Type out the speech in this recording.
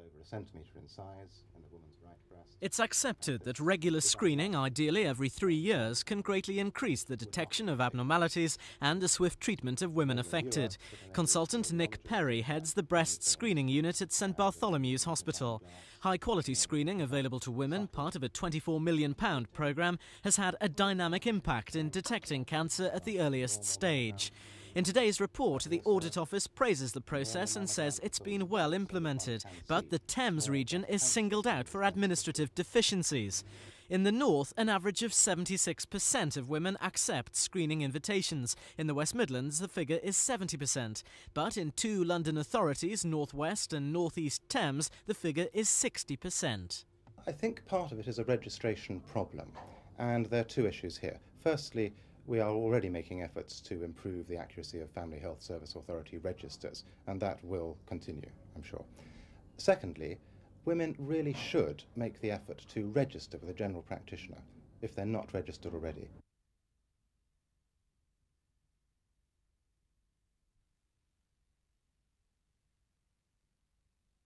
over a centimetre in size in the woman's right breast. It's accepted that regular screening, ideally every 3 years, can greatly increase the detection of abnormalities and the swift treatment of women affected. Consultant Nick Perry heads the breast screening unit at St Bartholomew's Hospital. High-quality screening available to women, part of a £24 million programme, has had a dynamic impact in detecting cancer at the earliest stage. In today's report, the Audit Office praises the process and says it's been well implemented, but the Thames region is singled out for administrative deficiencies. In the north, an average of 76% of women accept screening invitations. In the West Midlands, the figure is 70%. But in two London authorities, North West and North East Thames, the figure is 60%. I think part of it is a registration problem, and there are two issues here. Firstly, we are already making efforts to improve the accuracy of Family Health Service Authority registers, and that will continue, I'm sure. Secondly, women really should make the effort to register with a general practitioner if they're not registered already.